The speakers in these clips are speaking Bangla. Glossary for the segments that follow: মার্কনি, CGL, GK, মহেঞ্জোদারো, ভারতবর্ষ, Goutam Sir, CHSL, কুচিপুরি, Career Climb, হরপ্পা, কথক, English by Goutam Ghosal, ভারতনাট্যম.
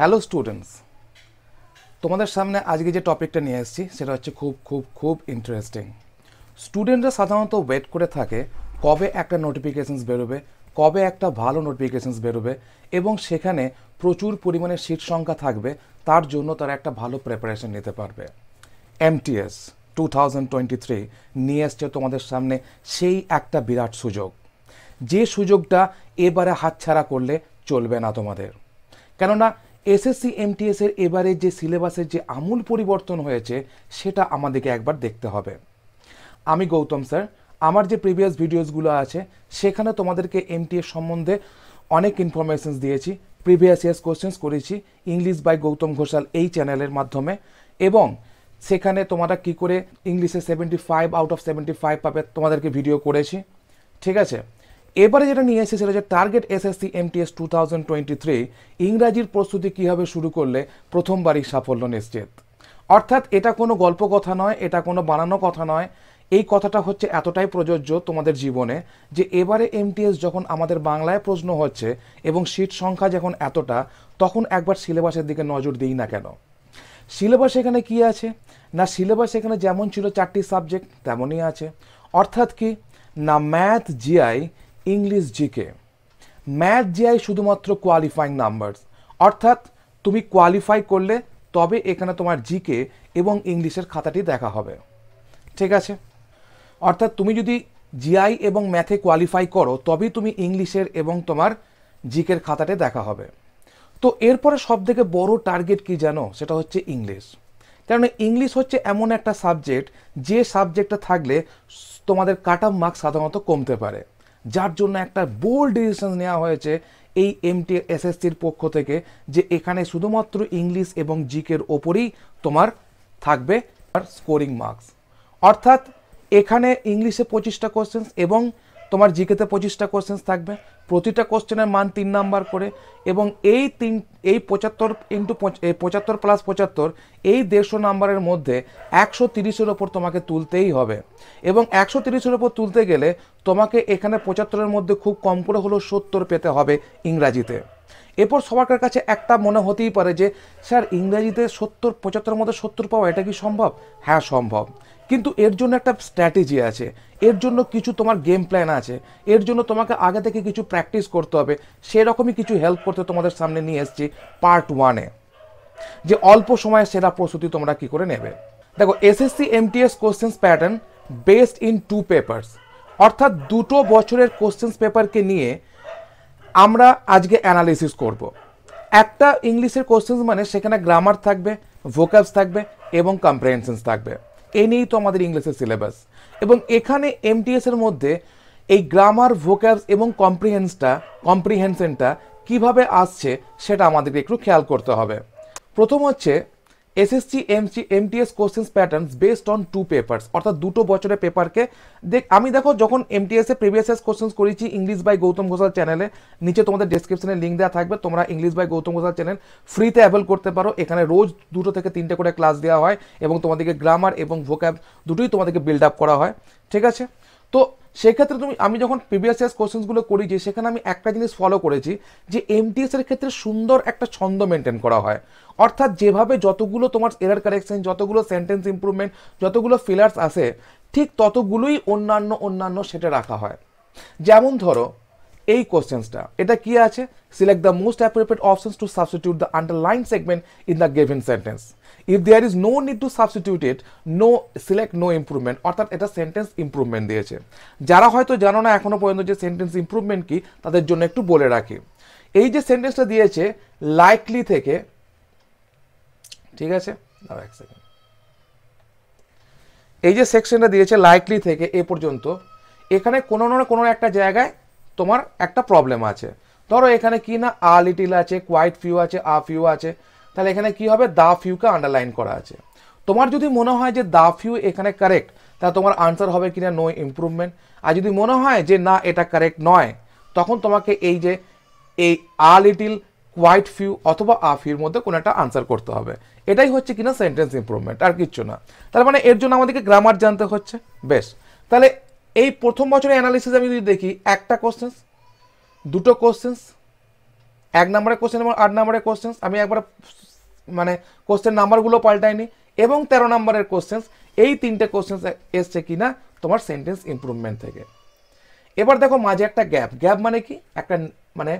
हेलो स्टूडेंट्स तुम्हारे सामने आज के जो टपिकटा नहीं आसछी खूब खूब खूब इंटरेस्टिंग स्टूडेंटरा साधारणत वेट करे थाके कब एक नोटिफिकेशन्स बेरोबे कब एक भालो नोटिफिकेशन्स बेरोबे एबं सेखाने प्रचुर परिमाणे सीट संख्या थाकबे तार जोन्नो तारा एक भालो प्रिपारेशन निते पारबे MTS 2023 निये एसेछे तुम्हारे सामने सेई एकटा बिराट सुयोग जे सुयोगटा एबारे हातछाड़ा करले चलबे ना तुम्हादेर केनना एसएससी एमटीएस एर एबारे जे सिलेबासेर जे आमूल परिवर्तन होयेछे सेटा आमादेरके एकबार देखते होबे। आमी गौतम सर आमार जे प्रिवियास भिडियोसगुलो आछे सेखाने तोमादेरके एमटीएस सम्बन्धे अनेक इनफरमेशन्स दियेछि प्रिवियास इयार्स क्वेश्चन्स करेछि इंग्लिश बाय गौतम घोषाल एई चैनेलेर माध्यमे एबं सेखाने तोमरा कि करे इंग्लिशे 75 आउट अफ 75 पाबे तोमादेरके भिडियो करेछि ठीक आछे। एबारे जेटा निये एसेछि सेटा टार्गेट एसएससी एमटीएस 2023 इंग्राजिर प्रस्तुति किभाबे शुरू करले प्रथमबारई साफल्य निश्चित अर्थात एटा कोनो गल्प कथा नय एटा कोनो बानानो कथा नय एई कथाटा होच्छे एतटाई प्रयोज्य तोमादेर जीवने जे एबारे एमटीएस जखन आमादेर बांग्लाय प्रश्न होच्छे एबं सीट संख्या जखन एतटा तखन एकबार सिलेबासेर दिके नजर दिई ना केन। सिलेबास एखाने कि आछे ना सिलेबास एखाने जेमन छिलो 4टी साबजेक्ट तेमनई आछे अर्थात कि ना math GI English GK math GI शुधुमात्र क्वालिफाइंग नम्बर्स अर्थात तुम क्वालिफाई कर ले तब एखाने तुम्हार जीके एवं इंग्लिशेर खाताटी देखा होबे ठीक आछे। अर्थात तुम यदि जीआई एवं मैथे क्वालिफाई करो तब तुम इंग्लिशेर एवं तुम्हार जीकेर खाताटे देखा होबे। तो एरपर सबथेके बड़ो टार्गेट कि जानो सेटा होच्छे इंग्लिश कारण इंग्लिश होच्छे एमन एक सबजेक्ट जे सबजेक्टटा थाकले तुम्हादेर काट अफ मार्क्स साधारणत कमते पारे जार जो एक बोल्ड डिसिशन नेওয়া হয়েছে এই এসএসসির পক্ষ থেকে যে এখানে শুধুমাত্র इंग्लिश এবং জিকের ওপরেই তোমার থাকবে স্কোরিং মার্কস অর্থাৎ এখানে ইংলিশে 25টা কোশ্চেন্স এবং তোমার জিকেতে 25টা কোশ্চেন্স থাকবে প্রতিটা কোশ্চেনের মান 3 নাম্বার করে এবং এই 75 + 75 এই 150 নাম্বারের মধ্যে 130 এর উপর তোমাকে তুলতেই হবে এবং 130 এর উপর তুলতে গেলে তোমাকে এখানে 75 এর মধ্যে খুব কম করে হলো 70 পেতে হবে ইংরেজিতে। এরপর সবার কাছে একটা মনে হতেই পারে যে স্যার ইংরেজিতে 70-75 এর মধ্যে 70 পাওয়া এটা কি সম্ভব? হ্যাঁ সম্ভব কিন্তু এর জন্য একটা স্ট্র্যাটেজি আছে এর জন্য কিছু তোমার গেম প্ল্যান আছে এর জন্য তোমাকে আগে থেকে কিছু প্র্যাকটিস করতে হবে সেই রকমই কিছু হেল্প করতে তোমাদের সামনে নিয়ে আসছি পার্ট 1 এ যে অল্প সময়ে সেরা প্রস্তুতি তোমরা কি করে নেবে। দেখো SSC MTS questions pattern based in 2 papers অর্থাৎ দুটো বছরের কোশ্চেন্স পেপারকে নিয়ে আমরা আজকে অ্যানালিসিস করব। একটা ইংলিশের কোশ্চেন্স মানে সেখানে গ্রামার থাকবে ভোকাবস থাকবে এবং কম্প্রিহেনশন থাকবে ए नहीं तो हमारे इंग्लिशर सिलेबास एवं एखाने एमटीएसर मध्य ये ग्रामार वोकैब्स एवं कम्प्रिहेंशनटा किभाबे आसछे सेटा आमादेरके एकटु खेयाल करते होबे। प्रथम होच्छे SSC MTS question pattern based on 2 papers अर्थात दुटो बचरे पेपर के आमी देखो जखन एमटीएस प्रिवियास क्वेश्चन करेछि इंग्लिश बाय गौतम घोषाल चैनले नीचे तुम्हारे डेस्क्रिप्शने लिंक देया थाकबे तोमरा English by Gautam Ghoshal channel फ्रीते अवेल करते पारो एखाने रोज 2 থেকে 3টে करे क्लास देया हय एबं तुम्हादेरके ग्रामार एबं वोकैब दुटोई तुम्हादेरके बिल्ड आप करा हय ठीक आछे। तो से क्षेत्र में आमी जखन प्रिवियास ईयर क्वेश्चनगुलो करी सेखाने आमी एकटा जिनिस फलो करेछि जे एमटीएस एर क्षेत्रे सुंदर एक छंद मेनटेन करा हय अर्थात जेभावे जतगुलो तोमार एरर कारेक्शन जतगुलो सेंटेंस इम्प्रूवमेंट जतगुलो फिलार्स आसे ठीक ततगुलोई अन्यान्य अन्यान्य सेटा रखा हय। जेमन धरो এই কোশ্চেনসটা এটা কি আছে select the most appropriate options to substitute the underline segment in the given sentence if there is no need to substitute it no select no improvement অর্থাৎ এটা সেন্টেন্স ইমপ্রুভমেন্ট দিয়েছে। যারা হয়তো জানো না এখনো পর্যন্ত যে সেন্টেন্স ইমপ্রুভমেন্ট কি তাদের জন্য একটু বলে রাখি এই যে সেন্টেন্সটা দিয়েছে লাইকলি থেকে ঠিক আছে নাও এক সেকেন্ড এই যে সেকশনটা দিয়েছে লাইকলি থেকে এ পর্যন্ত এখানে কোনো না কোনো একটা জায়গায় তোমার একটা প্রবলেম আছে ধরো এখানে কি না আ লিটল আছে কোয়াইট ফিউ আছে আ ফিউ আছে তাহলে এখানে কি হবে দা ফিউ কে আন্ডারলাইন করা আছে তোমার যদি মনে হয় যে দা ফিউ এখানে কারেক্ট তাহলে তোমার आंसर হবে কি না নো ইমপ্রুভমেন্ট আর যদি মনে হয় যে না এটা কারেক্ট নয় তখন তোমাকে এই যে এই আ লিটল কোয়াইট ফিউ অথবা আ ফিউর মধ্যে কোনো একটা आंसर করতে হবে এটাই হচ্ছে কি না সেন্টেন্স ইমপ্রুভমেন্ট আর কিছু না। তার মানে এর জন্য আমাদেরকে গ্রামার জানতে হচ্ছে বেশ তাহলে এই প্রথম বছরের অ্যানালিসিস আমি যদি দেখি একটা কোশ্চেন্স দুটো কোশ্চেন্স एक नम्बर कोश्चन और आठ नम्बर कोश्चन हमें एक बार मैं कोश्चन नम्बरगुलो पाल्टाइनी एवं 13 नम्बर कोश्चन यही तीनटे कोश्चन एसছে কিনা तुम्हार सेंटेंस इम्प्रूवमेंट থেকে। এবার দেখো মাঝে একটা গ্যাপ, গ্যাপ মানে কি একটা মানে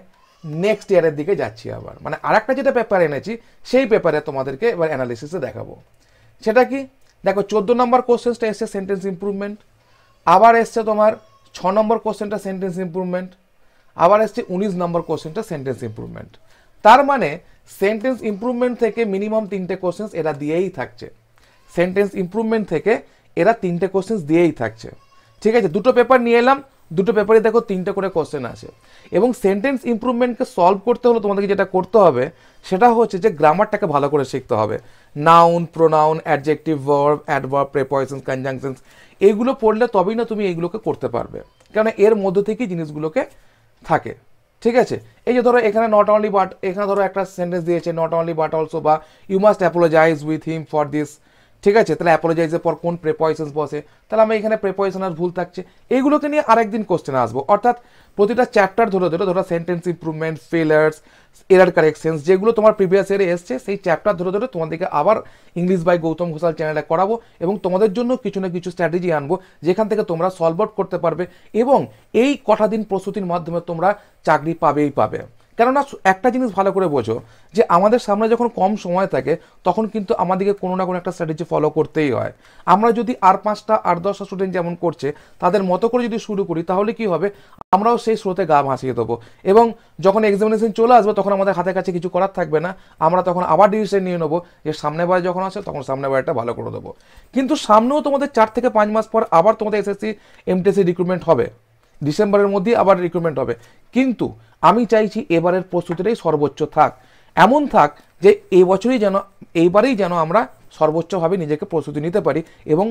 নেক্সট ইয়ারের দিকে যাচ্ছি আবার মানে আরেকটা যেটা পেপার এনেছি সেই পেপারে তোমাদেরকে এবার অ্যানালিসিসে দেখাবো সেটা কি। দেখো 14 নম্বর কোশ্চেনটা এসছে সেন্টেন্স ইমপ্রুভমেন্ট, আবার এসছে তোমার 6 নম্বর কোশ্চেনটা সেন্টেন্স ইমপ্রুভমেন্ট, আবার এসছে 19 নম্বর কোশ্চেনটা সেন্টেন্স ইমপ্রুভমেন্ট। তার মানে সেন্টেন্স ইমপ্রুভমেন্ট থেকে মিনিমাম তিনটে কোশ্চেন এরা দিয়েই থাকছে, সেন্টেন্স ইমপ্রুভমেন্ট থেকে এরা তিনটে কোশ্চেন দিয়েই থাকছে। ঠিক আছে, দুটো পেপার নিয়ে এলাম, দুটো পেপারে দেখো তিনটে করে কোশ্চেন আছে এবং সেন্টেন্স ইমপ্রুভমেন্টকে সলভ করতে হলে তোমাদেরকে যেটা করতে হবে সেটা হচ্ছে যে গ্রামারটাকে ভালো করে শিখতে হবে। Noun, pronoun, adjective, verb, adverb, prepositions, conjunctions এইগুলো পড়লে তবেই না তুমি এইগুলোকে করতে পারবে, কারণ এর মধ্যে থেকেই জিনিসগুলোকে থাকে। ঠিক আছে, এই যে ধরো এখানে নট অনলি বাট, এখানে ধরো একটা সেন্টেন্স দিয়েছে নট অনলি বাট অলসো বা you must apologise with him for this. ঠিক আছে, তাহলে অ্যাপোলোজাইজের পর কোন প্রিপজিশনস বসে তাহলে আমি এখানে প্রিপজিশনাল ভুল থাকছে, এইগুলোকে নিয়ে আরেকদিন কোশ্চেন আসবো। অর্থাৎ প্রতিটা চ্যাপ্টার ধরে ধরে ধরো sentence improvement, fillers, error corrections যেগুলো তোমার প্রিভিয়াস ইয়ারে এসছে সেই চ্যাপ্টার ধরে ধরে তোমাদেরকে আবার ইংলিশ বাই গৌতম ঘোষাল চ্যানেলে করাবো এবং তোমাদের জন্য কিছু না কিছু স্ট্র্যাটেজি আনবো যেখান থেকে তোমরা সলভ আউট করতে পারবে এবং এই কটা দিন প্রস্তুতির মাধ্যমে তোমরা চাকরি পাবেই পাবে। কেননা একটা জিনিস ভালো করে বোঝো যে আমাদের সামনে যখন কম সময় থাকে তখন কিন্তু আমাদেরকে কোনো না কোনো একটা স্ট্র্যাটেজি ফলো করতেই হয়। আমরা যদি আর 5টা আর 10টা স্টুডেন্ট যেমন করছে তাদের মতো করে যদি শুরু করি তাহলে কি হবে, আমরাও সেই স্রোতে গা ভাসিয়ে দেবো এবং যখন এক্সামিনেশন চলে আসবে তখন আমাদের হাতের কাছে কিছু করার থাকবে না, আমরা তখন আবার ডিসিশন নিয়ে নেবো যে সামনের বার যখন আসে তখন সামনের বারটা ভালো করে দেবো। কিন্তু সামনেও তোমাদের 4 থেকে 5 মাস পর আবার তোমাদের SSC MTS রিক্রুটমেন্ট হবে, ডিসেম্বরের মধ্যেই আবার রিক্রুটমেন্ট হবে। কিন্তু আমি চাইছি এবারের প্রস্তুতিটাই সর্বোচ্চ থাক, এমন থাক যে এই বছরই যেন এইবারেই যেন আমরা সর্বোচ্চভাবে নিজেকে প্রস্তুতি নিতে পারি এবং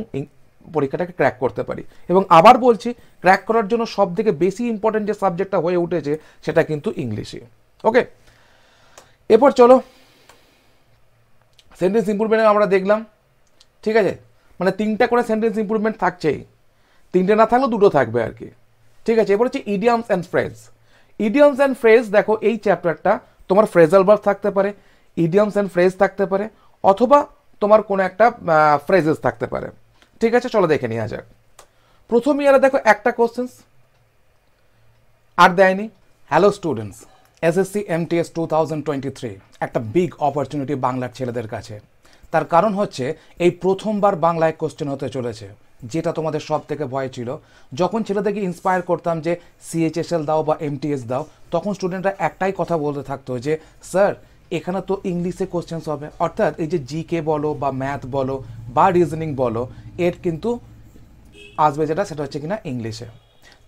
পরীক্ষাটাকে ক্র্যাক করতে পারি। এবং আবার বলছি ক্র্যাক করার জন্য সবথেকে বেশি ইম্পর্টেন্ট যে সাবজেক্টটা হয়ে উঠেছে সেটা কিন্তু ইংলিশই। ওকে, এরপর চলো সেন্টেন্স ইমপ্রুভমেন্ট আমরা দেখলাম। ঠিক আছে, মানে 3টা করে সেন্টেন্স ইমপ্রুভমেন্ট থাকছেই, 3টে না থাকলেও 2টো থাকবে আর কি। ঠিক আছে, এরপর হচ্ছে idioms and phrase. Idioms and phrase দেখো এই চ্যাপ্টারটা তোমার ফ্রেজাল ভার্ব থাকতে পারে, ইডিয়ামস অ্যান্ড ফ্রেজ থাকতে পারে অথবা তোমার কোনো একটা ফ্রেজেস থাকতে পারে। ঠিক আছে, চলো দেখে নিয়ে যাক। প্রথম ইয়ারে দেখো একটা কোশ্চেন আর দেয়নি। হ্যালো স্টুডেন্টস, SSC MTS 2023 একটা বিগ অপরচুনিটি বাংলার ছেলেদের কাছে। তার কারণ হচ্ছে এই প্রথমবার বাংলায় কোশ্চেন হতে চলেছে, যেটা তোমাদের সব থেকে ভয় ছিল। যখন ছেলেদেরকে ইন্সপায়ার করতাম যে CHSL দাও বা MTS দাও তখন স্টুডেন্টরা একটাই কথা বলতে থাকতো যে স্যার এখানে তো ইংলিশে কোশ্চেন্স হবে, অর্থাৎ এই যে GK বলো বা ম্যাথ বলো বা রিজনিং বলো এর কিন্তু আসবে যেটা সেটা হচ্ছে কিনা ইংলিশে,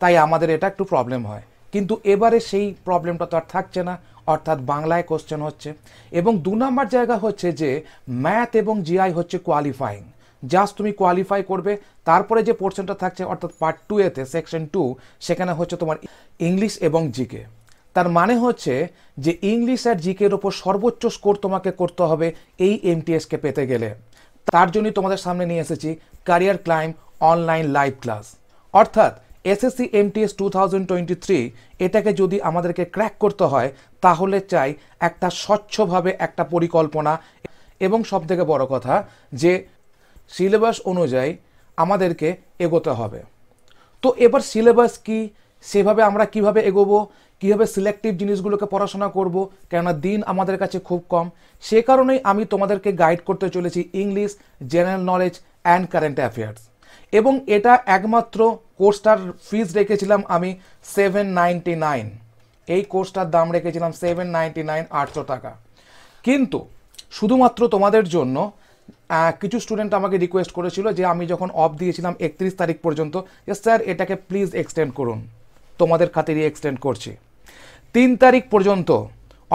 তাই আমাদের এটা একটু প্রবলেম হয়। কিন্তু এবারে সেই প্রবলেমটা তো আর থাকছে না, অর্থাৎ বাংলায় কোশ্চেন হচ্ছে। এবং 2 নম্বর জায়গা হচ্ছে যে ম্যাথ এবং GI হচ্ছে কোয়ালিফাইং, জাস্ট তুমি কোয়ালিফাই করবে, তারপরে যে পোর্শনটা থাকছে অর্থাৎ পার্ট 2 এতে সেকশন 2 সেখানে হচ্ছে তোমার ইংলিশ এবং GK। তার মানে হচ্ছে যে ইংলিশ আর GKর ওপর সর্বোচ্চ স্কোর তোমাকে করতে হবে এই MTSকে পেতে গেলে। তার জন্যই তোমাদের সামনে নিয়ে এসেছি career climb online live class. অর্থাৎ SSC MTS 2023 এটাকে যদি আমাদেরকে ক্র্যাক করতে হয় তাহলে চাই একটা স্বচ্ছভাবে একটা পরিকল্পনা এবং সবথেকে বড় কথা যে সিলেবাস অনুযায়ী আমাদেরকে এগোতে হবে। তো এবার সিলেবাস কি, সেভাবে আমরা কিভাবে এগোবো, কীভাবে সিলেক্টিভ জিনিসগুলোকে পড়াশোনা করব, কেননা দিন আমাদের কাছে খুব কম। সে কারণেই আমি তোমাদেরকে গাইড করতে চলেছি English, general knowledge and current affairs. এবং এটা একমাত্র কোর্সটার ফিজ রেখেছিলাম আমি 799, এই কোর্সটার দাম রেখেছিলাম 799, 800 টাকা। কিন্তু শুধুমাত্র তোমাদের জন্য কিছু স্টুডেন্ট আমাকে রিকোয়েস্ট করেছিল যে আমি যখন অফ দিয়েছিলাম 31 তারিখ পর্যন্ত যে স্যার এটাকে প্লিজ এক্সটেন্ড করুন, তোমাদের খাতিরে এক্সটেন্ড করছি 3 তারিখ পর্যন্ত,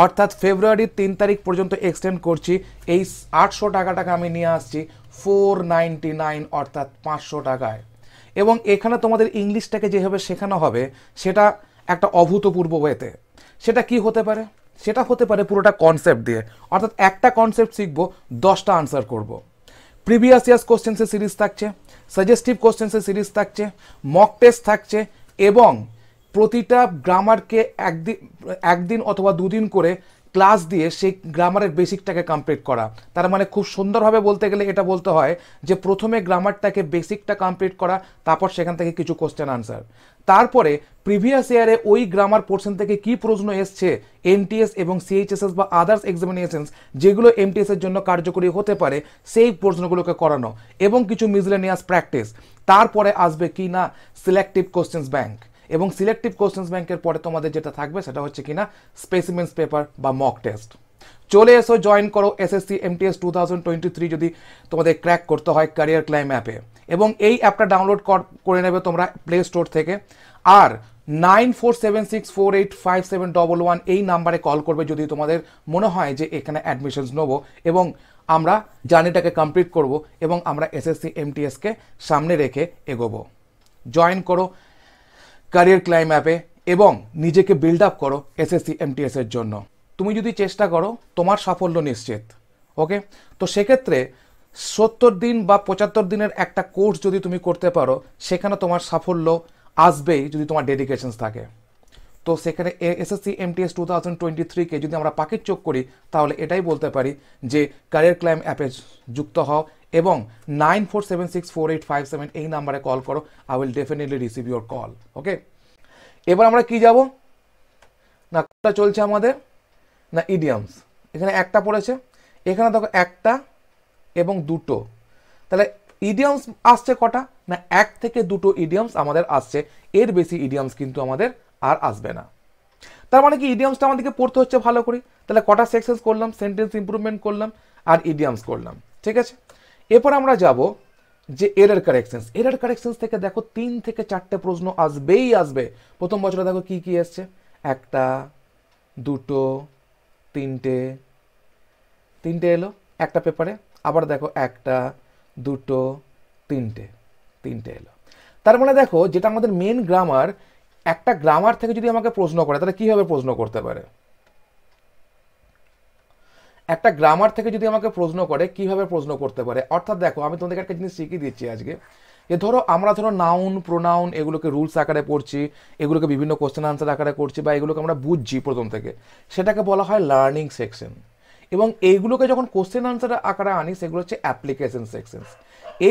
অর্থাৎ ফেব্রুয়ারির 3 তারিখ পর্যন্ত এক্সটেন্ড করছি। এই 800 টাকাটাকে আমি নিয়ে আসছি 499 অর্থাৎ 500 টাকায়। এবং এখানে তোমাদের ইংলিশটাকে যেভাবে শেখানো হবে সেটা একটা অভূতপূর্ব ওয়েতে। সেটা কি হতে পারে, সেটা হতে পারে পুরোটা কনসেপ্ট দিয়ে, অর্থাৎ একটা কনসেপ্ট শিখবো, 10টা আনসার করব। প্রিভিয়াস ইয়ার্স কোশ্চেন্সের সিরিজ থাকছে, সাজেস্টিভ কোশ্চেন্সের সিরিজ থাকছে, মক টেস্ট থাকছে এবং प्रतिटा ग्रामार के एक दिन अथवा दुदिन करे क्लास दिए से ग्रामारेर बेसिकटाके कमप्लीट करा तार माने खूब सुंदरभावे बोलते गेले एटा बोलते हय जे प्रथमे ग्रामारटाके बेसिकटा कमप्लीट करा तारपर सेखान थेके किछु कोश्चेन आंसर तारपरे प्रिभियास इयारे ओई ग्रामार पोर्शन थेके कि प्रश्न एसेछे एमटीएस एबं सीएचएसएस बा आदार्स एग्जामिनेशन्स जेगुलो एमटीएस एर जन्य कार्यकरी होते पारे सेई प्रश्नगुलोके करानो एबं किछु मिसलेनियास प्रैक्टिस तारपरे आसबे किना सिलेक्टिव कोश्चेन्स बैंक एवं सिलेक्टिव क्वेश्चन बैंकर पर तुम्हारे जेटा थाकबे सेटा होच्छे किना स्पेसिमेंस पेपर बा मक टेस्ट चले एसो जॉइन करो एसएससी एमटीएस 2023 यदि तुम्हारे क्रैक करते हैं कैरियर क्लाइम ऐपे एवं एई ऐपटा डाउनलोड करे नेबे तोमरा प्ले स्टोर थेके आर 9476485711 এই নাম্বারে কল করবে যদি তোমাদের মনে হয় যে এখানে অ্যাডমিশনস নেব এবং আমরা জার্নিটাকে কমপ্লিট করব এবং আমরা এসএসসি এমটিএস কে সামনে রেখে এগোবো জয়েন করো करियर क्लाइम ऐपे एवं निजेके बिल्ड आप करो एसएससी एमटीएस एर जोन्नो तुमी यदि चेष्टा करो तोमार साफल्य निश्चित ओके तो सेई क्षेत्रे 70 दिन बा 75 दिनेर एकटा कोर्स यदि तुमी करते पारो सेखाने तोमार साफल्य आसबेई यदि तोमार डेडिकेशन्स थाके तो सेखाने एसएससी एमटीएस 2023 के यदि आमरा पाकिट चोक करी ताहले एटाई बोलते पारी जे करियर क्लाइम ऐपे जुक्त हओ एवं 94764857 এই নাম্বারে কল করো I will definitely receive your call okay এবার আমরা কি যাব না কোটা চলছে আমাদের না ইডিয়মস এখানে একটা পড়েছে এখানে দেখো একটা এবং দুটো তাহলে ইডিয়মস আসছে কটা না এক থেকে দুটো ইডিয়মস আমাদের আসছে এর বেশি ইডিয়মস কিন্তু আমাদের আর আসবে না তার মানে কি ইডিয়মসটা আমাদেরকে পড়তে হচ্ছে ভালো করে তাহলে কটা সেকশনস করলাম সেন্টেন্স ইমপ্রুভমেন্ট করলাম আর ইডিয়মস করলাম ঠিক আছে एरपर आमरा जाबो जे एरर कारेक्शन्स थेके देखो 3 থেকে 4 प्रश्न आसबेई आसबे प्रथम बछरे देखो कि कि एसेछे एकटा दुटो तीनटे तीनटे एलो एकटा पेपारे आबार देखो एकटा दुटो तीनटे तीनटे एलो तार माने देखो जेटा आमादेर मेन ग्रामार एकटा ग्रामार थेके जोदि आमाके प्रश्न करे ताहले किभाबे प्रश्न करते पारे একটা গ্রামার থেকে যদি আমাকে প্রশ্ন করে কিভাবে প্রশ্ন করতে পারে অর্থাৎ দেখো আমি তোমাদের একটা জিনিস শিখিয়ে দিচ্ছি আজকে যে ধরো আমরা ধরো নাউন প্রোনাউন এগুলোকে রুলস আকারে পড়ছি এগুলোকে বিভিন্ন কোশ্চেন আনসার আকারে করছি বা এগুলোকে আমরা বুঝছি প্রথম থেকে সেটাকে বলা হয় লার্নিং সেকশন এবং এইগুলোকে যখন কোশ্চেন আনসার আকারে আনি সেগুলো হচ্ছে অ্যাপ্লিকেশন সেকশনস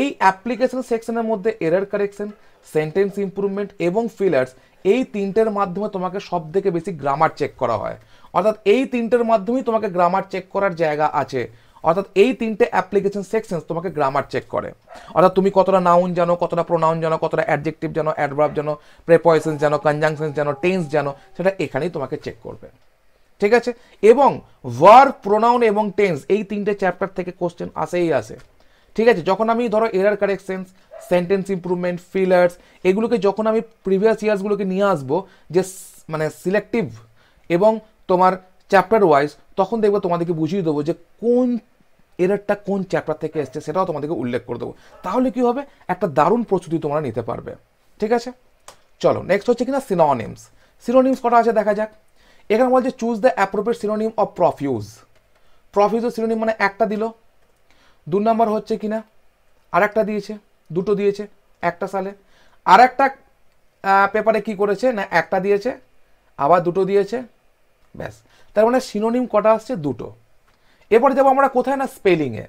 এই অ্যাপ্লিকেশন সেকশনের মধ্যে এরর কারেকশন সেন্টেন্স ইমপ্রুভমেন্ট এবং ফিলার্স এই তিনটার মাধ্যমে তোমাকে সবথেকে বেশি গ্রামার চেক করা হয় अर्थात এই তিনটার মাধ্যমেই তোমাকে গ্রামার চেক করার জায়গা আছে অর্থাৎ এই তিনটে অ্যাপ্লিকেশন সেকশনস তোমাকে গ্রামার চেক করে অর্থাৎ তুমি কতটা নাউন জানো কতটা প্রোনাউন জানো কতটা অ্যাডজেক্টিভ জানো অ্যাডভার্ব জানো প্রিপজিশন জানো কনজাংশন জানো টেন্স জানো সেটা এখানেই তোমাকে চেক করবে ঠিক আছে এবং ভার্ব প্রোনাউন এবং টেন্স এই তিনটে চ্যাপ্টার থেকে কোশ্চেন আসেই আসে ঠিক আছে যখন আমি ধরো error corrections sentence improvement fillers এগুলোকে যখন আমি প্রিভিয়াস ইয়ার্স গুলোকে নিয়ে আসবো যে মানে সিলেক্টিভ এবং তোমার চ্যাপ্টার ওয়াইজ তখন দেখব তোমাদেরকে বুঝিয়ে দেব যে কোন এররটা কোন চ্যাপ্টার থেকে আসছে সেটাও তোমাদেরকে উল্লেখ করে দেব তাহলে কি হবে একটা দারুণ প্রস্তুতি তোমরা নিতে পারবে ঠিক আছে চলো নেক্সট হচ্ছে কিনা সিনোনিমস সিনোনিমস কটা আছে দেখা যাক এখানে বলছে choose the appropriate synonym of profuse প্রফিউজের সিনোনিম মানে একটা দিলো দুই নাম্বার হচ্ছে কিনা আরেকটা দিয়েছে দুটো দিয়েছে একটা সালে আরেকটা পেপারে কি করেছে না একটা দিয়েছে আবার দুটো দিয়েছে बस तार माने सिनोनिम कटा आसछे दुटो एरपर जाबो आमरा कोथाय ना स्पेलिंगे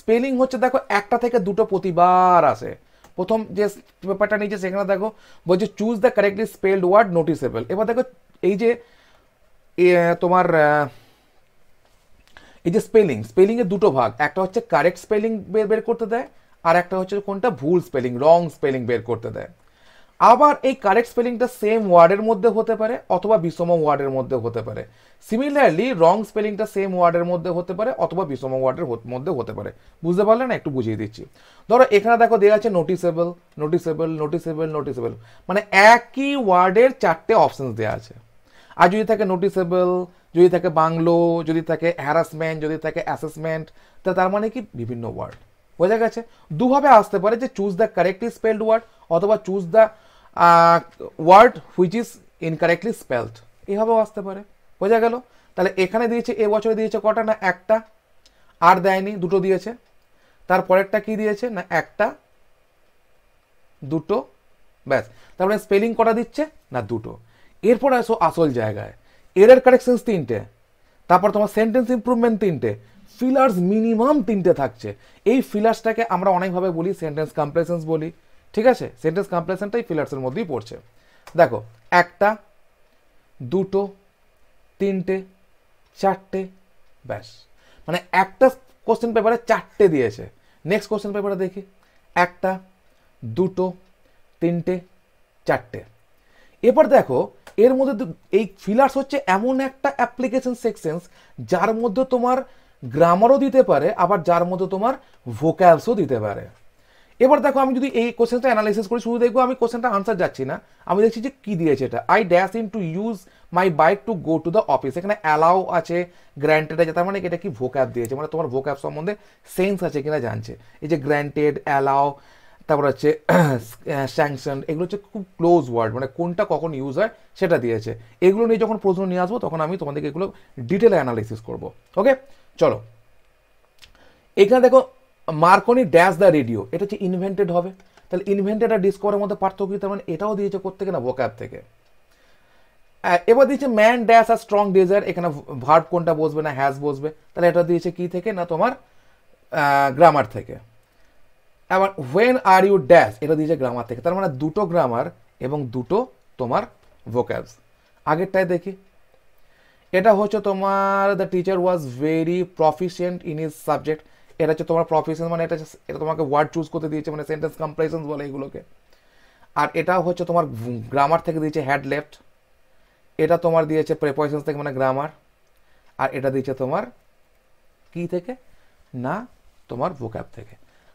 स्पेलिंग हच्छे देखो एकटा थेके दुटो प्रतिबार आसे प्रथम जे पेपारटा निये सेखाने देखो बोलछे choose the correctly spelled word noticeable एबार देखो एई जे तोमार एई जे स्पेलिंग स्पेलिंगे दुटो भाग एकटा हच्छे कारेक्ट स्पेलिंग बेर करते देय आर एकटा हच्छे कोनटा भूल स्पेलिंग रंग स्पेलिंग बेर करते देय আবার এই কারেক্ট স্পেলিংটা সেম ওয়ার্ডের মধ্যে হতে পারে অথবা বিসম ওয়ার্ডের মধ্যে হতে পারে সিমিলারলি রং স্পেলিংটা সেম ওয়ার্ডের মধ্যে হতে পারে অথবা বিসম ওয়ার্ডের মধ্যে হতে পারে বুঝতে পারলে না একটু বুঝিয়ে দিচ্ছি ধরো এখানে দেখো দেয়া আছে নোটিসেবল নোটিসেবল নোটিসেবল নোটিসেবল মানে একই ওয়ার্ডের 4টে অপশনস দেয়া আছে আর যদি থাকে নোটিসেবল যদি থাকে বাংলো যদি থাকে হ্যারাসমেন্ট যদি থাকে অ্যাসেসমেন্ট তার মানে কি বিভিন্ন ওয়ার্ড বোঝা গেছে দুভাবে আসতে পারে যে choose the correctly spelled word অথবা choose the word which is incorrectly spelled এভাবে আসতে পারে বোঝা গেল তাহলে এখানে দিয়েছে এই বছরে দিয়েছে কটা না একটা আর দেয়নি দুটো দিয়েছে তারপরেরটা কি দিয়েছে না একটা দুটো ব্যাস তারপরে স্পেলিং কটা দিচ্ছে না দুটো এরপর আসো আসল জায়গায় এরর কারেকশনস তিনটে তারপর তোমার সেন্টেন্স ইমপ্রুভমেন্ট তিনটে ফিলার্স মিনিমাম তিনটে থাকছে এই ফিলার্সটাকে আমরা অনেকভাবে বলি সেন্টেন্স কমপ্লেসেন্স বলি ঠিক আছে সেন্টেন্স কমপ্লেসেন্সটাই ফিলার্সের মধ্যেই পড়ছে দেখো একটা দুটো তিনটে চারটে ব্যাস মানে একটা কোশ্চেন পেপারে চারটে দিয়েছে নেক্সট কোশ্চেন পেপারে দেখি একটা দুটো তিনটে চারটে এরপর দেখো এর মধ্যে এই ফিলার্স হচ্ছে এমন একটা অ্যাপ্লিকেশন সেকশনস যার মধ্যে তোমার গ্রামারও দিতে পারে আবার যার মধ্যে তোমার ভোক্যাবসও দিতে পারে এবার দেখো আমি যদি এই কোশ্চেনটা অ্যানালাইসিস করি শুধু দেখবো আমি কোশ্চেনটা আনসার যাচ্ছি না আমি দেখছি যে কী দিয়েছে এটা I dash in to use my bike to go to the office এখানে অ্যালাউ আছে গ্র্যান্টেড আছে তার মানে এটা কি ভোক্যাব দিয়েছে মানে তোমার ভোক্যাব সম্বন্ধে সেন্স আছে কিনা জানছে এই যে গ্র্যান্টেড অ্যালাউ তারপর হচ্ছে স্যাংশন এগুলো হচ্ছে খুব ক্লোজ ওয়ার্ড মানে কোনটা কখন ইউজ হয় সেটা দিয়েছে এগুলো নিয়ে যখন প্রশ্ন নিয়ে আসবো তখন আমি তোমাদেরকে এগুলো ডিটেলে অ্যানালাইসিস করবো ওকে চলো এখানে দেখো মার্কনি ড্যাশ দ্য রেডিও এটা হচ্ছে ইনভেন্টেড হবে তাহলে ইনভেন্টেড আর ডিসকভারের মধ্যে পার্থক্য তার মানে এটাও দিয়েছে কোত্থেকে না ভোক্যাব থেকে এবার দিয়েছে ম্যান ড্যাশ আর স্ট্রং ডেজার এখানে ভার্ব কোনটা বসবে না হ্যাজ বসবে তাহলে এটা দিয়েছে কি থেকে না তোমার গ্রামার থেকে এবার হোয়েন আর ইউ ড্যাশ এটা দিয়েছে গ্রামার থেকে তার মানে দুটো গ্রামার এবং দুটো তোমার ভোক্যাবস আগেরটাই দেখি এটা হচ্ছে তোমার the teacher was very proficient in his subject এটা হচ্ছে তোমার প্রফিসিয়েন্ট মানে এটা তোমাকে ওয়ার্ড চুজ করতে দিয়েছে মানে সেন্টেন্স কমপ্লেসেন্স বলে এগুলোকে আর এটা হচ্ছে তোমার গ্রামার থেকে দিয়েছে হ্যাড লেফট এটা তোমার দিয়েছে প্রিপজিশনস থেকে মানে গ্রামার আর এটা দিয়েছে তোমার কি থেকে না তোমার ভোক্যাব থেকে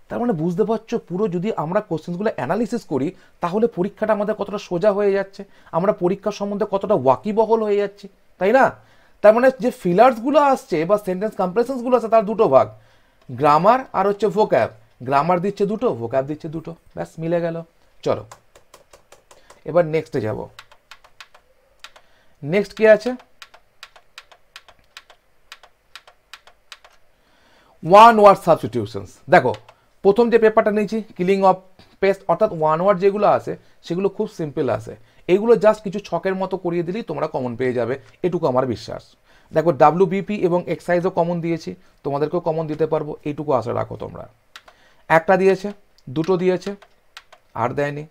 তার মানে বুঝতে পারছো পুরো যদি আমরা কোশ্চেনগুলো অ্যানালিসিস করি তাহলে পরীক্ষাটা আমাদের কতটা সোজা হয়ে যাচ্ছে আমরা পরীক্ষা সম্বন্ধে কতটা ওয়াকিবহল হয়ে যাচ্ছি তাই না তার মানে যে ফিলার্সগুলো আসছে বা সেন্টেন্স কমপ্লেসেন্সগুলো আসছে তার দুটো ভাগ গ্রামার আর হচ্ছে ভোক্যাব গ্রামার দিচ্ছে দুটো ভোক্যাব দিচ্ছে দুটো ব্যাস মিলে গেল চলো এবার নেক্সটে যাব নেক্সট কি আছে ওয়ান ওয়ার্ড সাবস্টিটিউশনস দেখো প্রথম যে পেপারটা নিয়েছি কিলিং অফ পেস্ট অর্থাৎ ওয়ান ওয়ার্ড যেগুলো আছে সেগুলো খুব সিম্পল আছে এগুলো জাস্ট কিছু ছকের মতো করিয়ে দিলেই তোমরা কমন পেয়ে যাবে এটুকু আমার বিশ্বাস দেখো ডাব্লিউবিপি এবং এক্সাইজও কমন দিয়েছি তোমাদেরকেও কমন দিতে পারবো এইটুকু আশা রাখো তোমরা একটা দিয়েছে দুটো দিয়েছে আর দেয়নি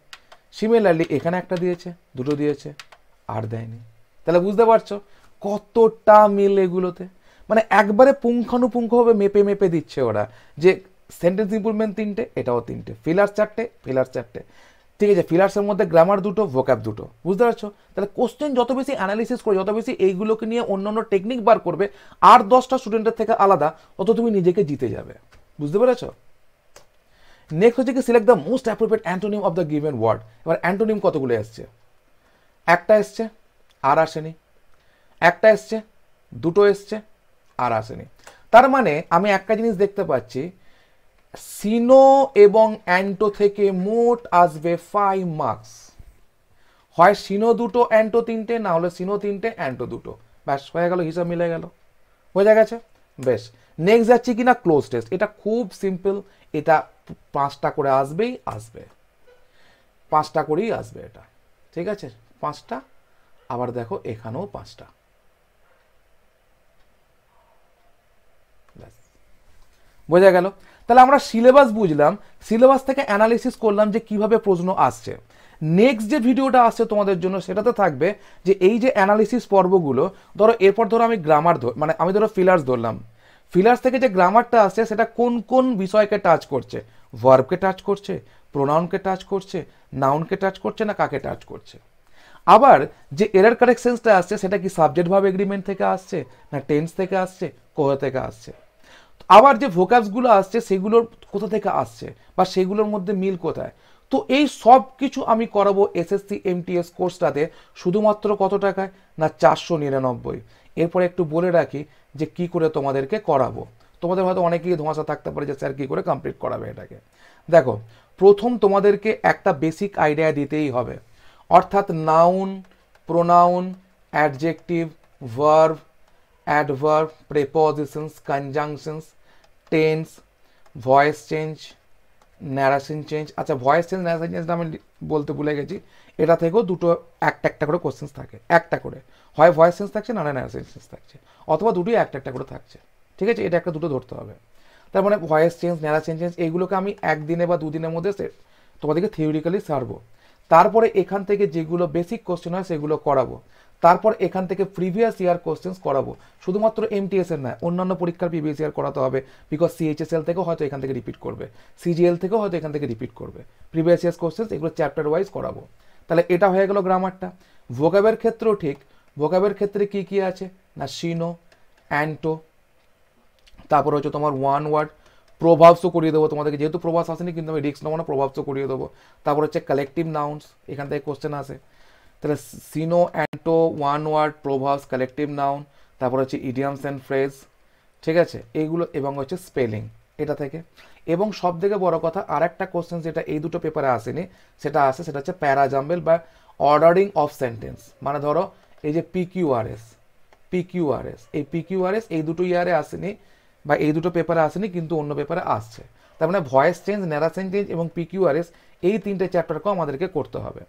সিমিলারলি এখানে একটা দিয়েছে দুটো দিয়েছে আর দেয়নি তাহলে বুঝতে পারছো কতটা মিল এগুলোতে মানে একবারে পুঙ্খানুপুঙ্খভাবে মেপে মেপে দিচ্ছে ওরা যে সেন্টেন্স ইমপ্রুভমেন্ট তিনটে এটাও তিনটে ফিলার্স চারটে ঠিক আছে ফিলার্সের মধ্যে গ্রামার দুটো ভোক্যাব দুটো বুঝতে পারছো তাহলে কোশ্চেন যত বেশি অ্যানালিসিস করে যত বেশি এইগুলোকে নিয়ে অন্যান্য টেকনিক বার করবে আর 10টা স্টুডেন্টের থেকে আলাদা তত তুমি নিজেকে জিতে যাবে বুঝতে পেরেছো নেক্সট হচ্ছে কি select the most appropriate antonym of the given word এবার অ্যান্টোনিম কতগুলো এসছে একটা এসছে আর আসেনি একটা এসছে দুটো এসছে আর আসেনি তার মানে আমি একটা জিনিস দেখতে পাচ্ছি সিনো এবং অ্যান্টো থেকে মোট আসবে 5 মার্কস হয় সিনো দুটো অ্যান্টো তিনটে না হলে সিনো তিনটে অ্যান্টো দুটো ব্যাস হয়ে গেল হিসাব মিলে গেল বোঝা গেছে বেশ নেক্সট যাচ্ছে কি না ক্লোজ টেস্ট এটা খুব সিম্পল এটা 5টা করে আসবে 5টা করেই আসবে এটা ঠিক আছে 5টা আবার দেখো এখানেও 5টা বোঝা গেল তাহলে আমরা সিলেবাস বুঝলাম সিলেবাস থেকে অ্যানালিসিস করলাম যে কিভাবে প্রশ্ন আসছে নেক্সট যে ভিডিওটা আসছে তোমাদের জন্য সেটাতে থাকবে যে এই যে অ্যানালিসিস পর্বগুলো ধরো এরপর ধরো আমি গ্রামার মানে আমি ধরো ফিলার্স ধরলাম ফিলার্স থেকে যে গ্রামারটা আসছে সেটা কোন কোন বিষয়কে টাচ করছে ভার্বকে টাচ করছে প্রোনাউনকে টাচ করছে নাউনকে টাচ করছে না কাকে টাচ করছে আবার যে এরর কারেকশনসটা আসছে সেটা কি সাবজেক্ট ভার্ব এগ্রিমেন্ট থেকে আসছে না টেন্স থেকে আসছে কোথা থেকে আসছে আবার যে ভোক্যাবসগুলো আসছে সেগুলোর কোথা থেকে আসছে বা সেগুলোর মধ্যে মিল কোথায় তো এই সব কিছু আমি করাবো এসএসসি এমটিএস কোর্সটাতে শুধুমাত্র কত টাকায় না 499 এরপরে একটু বলে রাখি যে কি করে তোমাদেরকে করাবো তোমাদের হয়তো অনেকেই ধোঁয়াশা থাকতে পারে যে স্যার কী করে কমপ্লিট করাবে এটাকে দেখো প্রথম তোমাদেরকে একটা বেসিক আইডিয়া দিতেই হবে অর্থাৎ noun pronoun adjective verb adverb, prepositions, conjunctions, tense, voice change, narration change. अच्छा भॉइस चेंज नैरेशन चेंज ना मैं बोलते भूले गेছি এটা থেকেও দুটো একটা একটা করে क्वेश्चंस থাকে, একটা করে হয় ভয়েস চেঞ্জ থাকছে না না নैरेशन চেঞ্জ থাকছে অথবা দুটোই একটা একটা করে থাকছে। ঠিক আছে, এটা একটা দুটো ধরতে হবে। তার মানে ভয়েস চেঞ্জ নैरेशन চেঞ্জ এইগুলোকে আমি একদিনে বা দুদিনের মধ্যে তোমাদেরকে থিওরিক্যালি সারবো। তারপরে এখান থেকে যেগুলো বেসিক কোশ্চেন হয় সেগুলো করাবো। তারপর এখান থেকে প্রিভিয়াস ইয়ার क्वेश्चंस করাবো, শুধুমাত্র এমটিএস এর না, অন্যান্য পরীক্ষার প্রিভিয়াস ইয়ার করাতে হবে। বিকজ সিএইচএসএল থেকে হয়তো এখান থেকে রিপিট করবে, সিজিএল থেকে হয়তো এখান থেকে রিপিট করবে। প্রিভিয়াস ইয়ার क्वेश्चंस এগুলো চ্যাপ্টার ওয়াইজ করাবো। তাহলে এটা হয়ে গেল গ্রামারটা। ভোকাবের ক্ষেত্রেও ঠিক, ভোকাবের ক্ষেত্রে কি কি আছে না শিনো অ্যান্টো, তারপর হচ্ছে তোমার ওয়ান ওয়ার্ড, প্রভাবসও করিয়ে দেবো তোমাদেরকে, যেহেতু প্রভাবস আসেনি কিন্তু আমি রিস্ক নেবো না, প্রভাবসও করিয়ে দেবো। তারপর হচ্ছে কালেকটিভ নাউন্স, এখান থেকে কোশ্চেন আসে। তাহলে সিনো অ্যান্টো one word proverbs collective noun, তারপর হচ্ছে ইডিয়ামস অ্যান্ড ফ্রেজ। ঠিক আছে, এইগুলো এবং হচ্ছে স্পেলিং এটা থেকে। এবং সব থেকে বড়ো কথা আর একটা কোশ্চেন যেটা এই দুটো পেপারে আসেনি সেটা আসে, সেটা হচ্ছে প্যারাজাম্বেল বা অর্ডারিং অফ সেন্টেন্স। মানে ধরো এই যে পিকিউআরএস, পিকিউআরএস এই পিকিউআরএস এই দুটো ইয়ারে আসেনি বা এই দুটো পেপারে আসেনি কিন্তু অন্য পেপারে আসছে। তার মানে ভয়েস চেঞ্জ ন্যারেশন চেঞ্জ এবং পিকিউআরএস এই তিনটে চ্যাপ্টারকেও আমাদেরকে করতে হবে।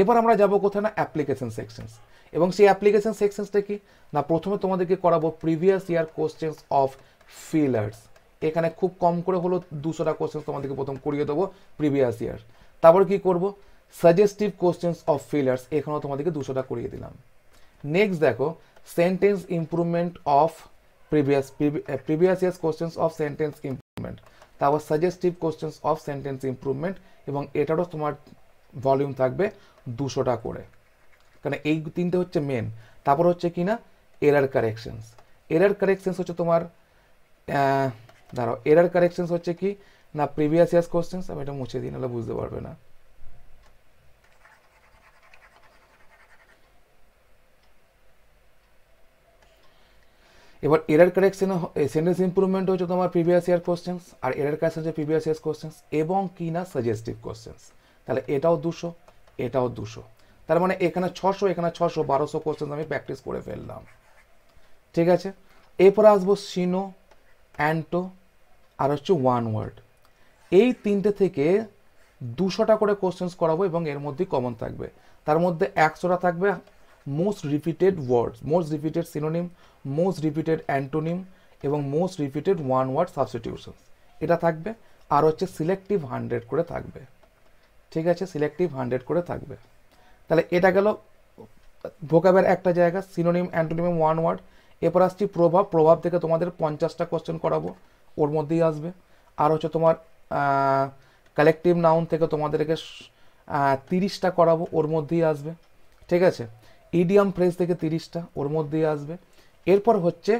এবার আমরা যাব কোথায় না অ্যাপ্লিকেশন সেকশনস, এবং সেই অ্যাপ্লিকেশন সেকশনসটা কি না প্রথমে তোমাদেরকে করাবো previous year questions of fillers. এখানে খুব কম করে হলো 200টা কোশ্চেন্স তোমাদেরকে প্রথম করিয়ে দেবো প্রিভিয়াস ইয়ার। তারপর কি করব সাজেস্টিভ কোশ্চেন্স অফ ফিলার্স, এখানেও তোমাদেরকে 200টা করিয়ে দিলাম। নেক্সট দেখো sentence improvement of previous year questions of sentence improvement, তারপর suggestive questions of sentence improvement, এবং এটারও তোমার ভলিউম থাকবে 200টা করে, কারণ এই তিনটে হচ্ছে মেন। তারপর হচ্ছে কি না এরার কারেকশনস, এরার কারেকশনস হচ্ছে তোমার দাঁড়াও এরার কারেকশনস হচ্ছে কি না প্রিভিয়াস ইয়ার কোশ্চেন্স, আমি এটা মুছে দিই নাহলে বুঝতে পারবে না। এবার এরার কারেকশন সেন্টেন্স ইমপ্রুভমেন্ট হচ্ছে তোমার প্রিভিয়াস ইয়ার কোশ্চেন্স, আর এরার কারেকশন হচ্ছে প্রিভিয়াস ইয়ার কোশ্চেন্স এবং কি না সাজেস্টিভ কোশ্চেন্স। তাহলে এটাও 200 এটাও 200, তার মানে এখানে 600 এখানে 600 1200 কোশ্চেন্স আমি প্র্যাকটিস করে ফেললাম। ঠিক আছে, এরপরে আসবো সিনো অ্যান্টো আর হচ্ছে ওয়ান ওয়ার্ড, এই তিনটে থেকে 200টা করে কোশ্চেন্স করাবো এবং এর মধ্যে কমন থাকবে। তার মধ্যে 100টা থাকবে most repeated words, most repeated synonym, most repeated antonym এবং most repeated one word substitutions এটা থাকবে। আর হচ্ছে সিলেক্টিভ 100 করে থাকবে। ঠিক আছে, সিলেক্টিভ 100 করে থাকবে। তাহলে এটা গেল ভোকাবের একটা জায়গা সিনোনিম অ্যান্টোনিম ওয়ান ওয়ার্ড। এরপর আসছি প্রভাব, প্রভাব থেকে তোমাদের 50টা কোশ্চেন করাবো, ওর মধ্যেই আসবে। আর হচ্ছে তোমার কালেকটিভ নাউন থেকে তোমাদেরকে 30টা করাবো, ওর মধ্যেই আসবে। ঠিক আছে, ইডিয়াম ফ্রেজ থেকে 30টা ওর মধ্যেই আসবে। এরপর হচ্ছে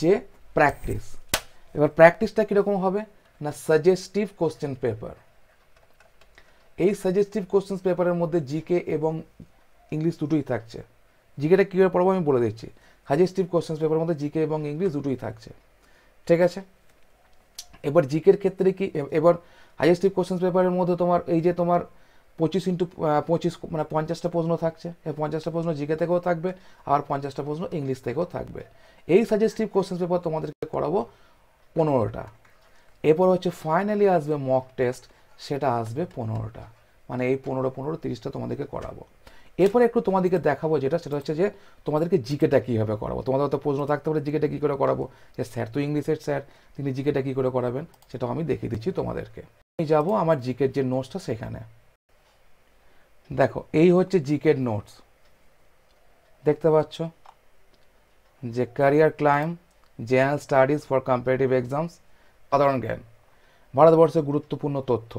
যে প্র্যাকটিস, এবার প্র্যাকটিসটা কীরকম হবে না সাজেস্টিভ কোশ্চেন পেপার। এই সাজেস্টিভ কোশ্চেন পেপারের মধ্যে জিকে এবং ইংলিশ দুটোই থাকছে। জিকেটা কীভাবে পড়বো আমি বলে দিচ্ছি, সাজেস্টিভ কোশ্চেন পেপারের মধ্যে জিকে এবং ইংলিশ দুটোই থাকছে। ঠিক আছে, এবার জিকের ক্ষেত্রে কি, এবার সাজেস্টিভ কোশ্চেন পেপারের মধ্যে তোমার এই যে তোমার 25x25 মানে 50টা প্রশ্ন থাকছে। এই 50টা প্রশ্ন জিকে থেকেও থাকবে আর 50টা প্রশ্ন ইংলিশ থেকেও থাকবে। এই সাজেস্টিভ কোশ্চেন পেপার তোমাদেরকে করাবো 15টা। এরপর হচ্ছে ফাইনালি আসবে মক টেস্ট, সেটা আসবে 15টা, মানে এই 15 15 30টা তোমাদেরকে করাবো। এরপরে একটু তোমাদেরকে দেখাবো যেটা, সেটা হচ্ছে যে তোমাদেরকে জিকেটা কীভাবে করাবো। তোমাদের তো প্রশ্ন থাকতে পারে জিকেটা কী করে করাবো, যে স্যার তো ইংলিশের স্যার তিনি জিকেটা কী করে করাবেন সেটাও আমি দেখিয়ে দিচ্ছি তোমাদেরকে। আমি যাবো আমার জিকের যে নোটসটা সেখানে, দেখো এই হচ্ছে জিকের নোটস, দেখতে পাচ্ছ যে career climb general studies for competitive exams, সাধারণ জ্ঞান, ভারতবর্ষের গুরুত্বপূর্ণ তথ্য,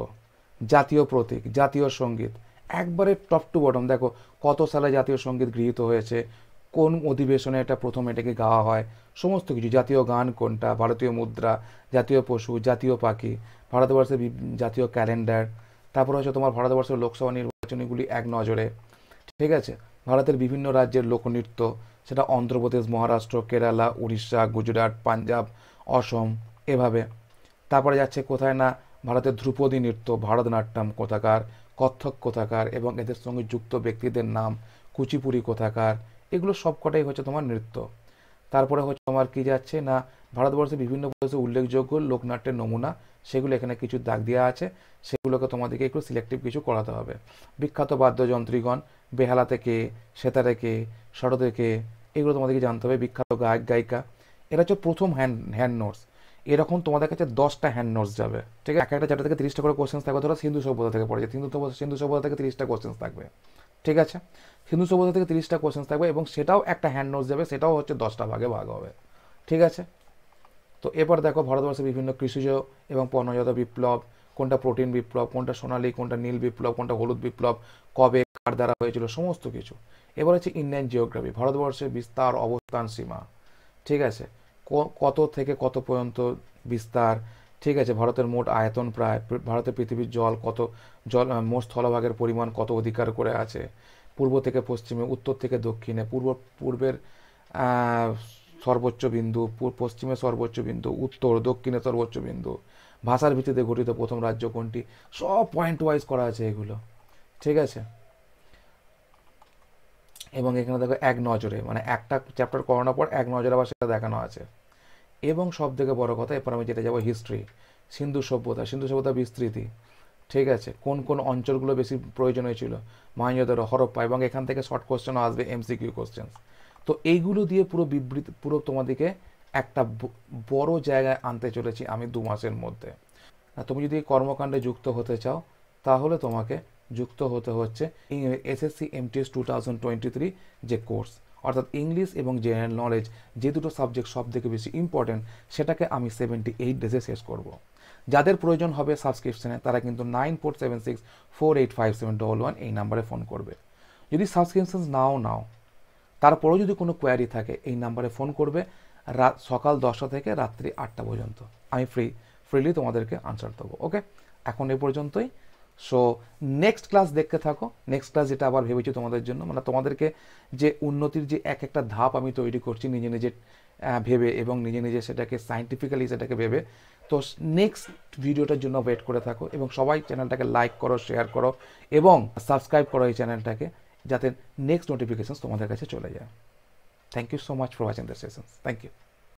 জাতীয় প্রতীক, জাতীয় সঙ্গীত, একবারে টপ টু বটম। দেখো কত সালে জাতীয় সঙ্গীত গৃহীত হয়েছে, কোন অধিবেশনে এটা প্রথম এটাকে গাওয়া হয়, সমস্ত কিছু, জাতীয় গান কোনটা, ভারতীয় মুদ্রা, জাতীয় পশু, জাতীয় পাখি, ভারতবর্ষের জাতীয় ক্যালেন্ডার, তারপর হচ্ছে তোমার ভারতবর্ষের লোকসভা নির্বাচনীগুলি এক নজরে। ঠিক আছে, ভারতের বিভিন্ন রাজ্যের লোকনৃত্য, সেটা অন্ধ্রপ্রদেশ, মহারাষ্ট্র, কেরালা, উড়িষ্যা, গুজরাট, পাঞ্জাব, অসম এভাবে। তারপরে যাচ্ছে কোথায় না ভারতের ধ্রুপদী নৃত্য, ভারতনাট্যম কোথাকার, কথক কোথাকার এবং এদের সঙ্গে যুক্ত ব্যক্তিদের নাম, কুচিপুরি কোথাকার, এগুলো সবকটাই হচ্ছে তোমার নৃত্য। তারপরে হচ্ছে তোমার কি যাচ্ছে না भारतवर्षे विभिन्न प्रदेशे उल्लेखयोग्य लोकनाट्य नमूना सेगुलो एखाने किछु दाग देया आछे सेगुलोके तोमादेरके एकटु सिलेक्टिव किछु कराते होबे। विख्यात वाद्ययंत्रीगण बेहाला थेके सेतारा थेके शरद थेके एगुलो तोमादेरके जानते होबे। विख्यात गायक गायिका एरा हच्छे प्रथम हैंड नोट्स एरकम तुम्हारे काছে 10টা হ্যান্ড নোটস যাবে। ঠিক আছে, একটা চ্যাপ্টার থেকে 30টা করে কোশ্চেন্স থাকবে। ধরো সিন্ধু সভ্যতা থেকে পড়ে, সিন্ধু সভ্যতা থেকে 30টা কোশ্চেন্স থাকবে। ঠিক আছে, সিন্ধু সভ্যতা থেকে 30টা কোশ্চেন্স থাকবে এবং সেটাও একটা হ্যান্ড নোটস যাবে, সেটাও হচ্ছে 10টা ভাগে ভাগ হবে। ঠিক আছে, তো এবার দেখো ভারতবর্ষের বিভিন্ন কৃষিজ এবং পণ্যজাত বিপ্লব, কোনটা প্রোটিন বিপ্লব, কোনটা সোনালী, কোনটা নীল বিপ্লব, কোনটা হলুদ বিপ্লব, কবে কার দ্বারা হয়েছিল, সমস্ত কিছু। এবার হচ্ছে ইন্ডিয়ান জিওগ্রাফি, ভারতবর্ষের বিস্তার অবস্থান সীমা। ঠিক আছে, কত থেকে কত পর্যন্ত বিস্তার। ঠিক আছে, ভারতের মোট আয়তন প্রায়, ভারতের পৃথিবীর জল কত, জল মোট স্থলভাগের পরিমাণ কত অধিকার করে আছে, পূর্ব থেকে পশ্চিমে, উত্তর থেকে দক্ষিণে, পূর্বের সর্বোচ্চ বিন্দু, পশ্চিমে সর্বোচ্চ বিন্দু, উত্তর দক্ষিণে সর্বোচ্চ বিন্দু, ভাষার ভিত্তিতে গঠিত প্রথম রাজ্য কোনটি, সব পয়েন্ট ওয়াইজ করা আছে এগুলো। ঠিক আছে, এবং এখানে দেখো এক নজরে, মানে একটা চ্যাপ্টার করানোর পর এক নজরে আবার সেটা দেখানো আছে। এবং সব থেকে বড় কথা, এরপর আমি যেটা যাবো হিস্ট্রি, সিন্ধু সভ্যতা, সিন্ধু সভ্যতা বিস্তৃতি। ঠিক আছে, কোন কোন অঞ্চলগুলো বেশি প্রয়োজন হয়েছিল, মহেঞ্জোদারো, হরপ্পা, এবং এখান থেকে শর্ট কোশ্চেনও আসবে, এমসিকিউ কোশ্চেন। তো এইগুলো দিয়ে পুরো বিবৃতি, পুরো তোমাদেরকে একটা বড় জায়গায় আনতে চলেছি আমি 2 মাসের মধ্যে। তুমি যদি কর্মকাণ্ডে যুক্ত হতে চাও তাহলে তোমাকে যুক্ত হতে হচ্ছে এসএসসি এমটিএস 2023 যে কোর্স, অর্থাৎ ইংলিশ এবং জেনারেল নলেজ যে দুটো সাবজেক্ট সব থেকে বেশি ইম্পর্টেন্ট, সেটাকে আমি 78 ডেজে শেষ করব। যাদের প্রয়োজন হবে সাবস্ক্রিপশানে তারা কিন্তু 9476485711 এই নাম্বারে ফোন করবে। যদি সাবস্ক্রিপশান নাও তারপরেও যদি কোনো কোয়ারি থাকে এই নাম্বারে ফোন করবে। রাত সকাল 10টা থেকে রাত্রি 8টা পর্যন্ত আমি ফ্রিলি তোমাদেরকে আনসার দেবো। ওকে, এখন এ পর্যন্তই। সো নেক্সট ক্লাস দেখতে থাকো। নেক্সট ক্লাস যেটা আবার ভেবেছি তোমাদের জন্য, মানে তোমাদেরকে যে উন্নতির যে এক একটা ধাপ আমি তৈরি করছি নিজে নিজে ভেবে এবং নিজে নিজে সেটাকে সায়েন্টিফিক্যালি সেটাকে ভেবে, তো নেক্সট ভিডিওটার জন্য ওয়েট করে থাকো। এবং সবাই চ্যানেলটাকে লাইক করো, শেয়ার করো এবং সাবস্ক্রাইব করো এই চ্যানেলটাকে, যাতে নেক্সট নোটিফিকেশানস তোমাদের কাছে চলে যায়। Thank you so much for watching the sessions. Thank you.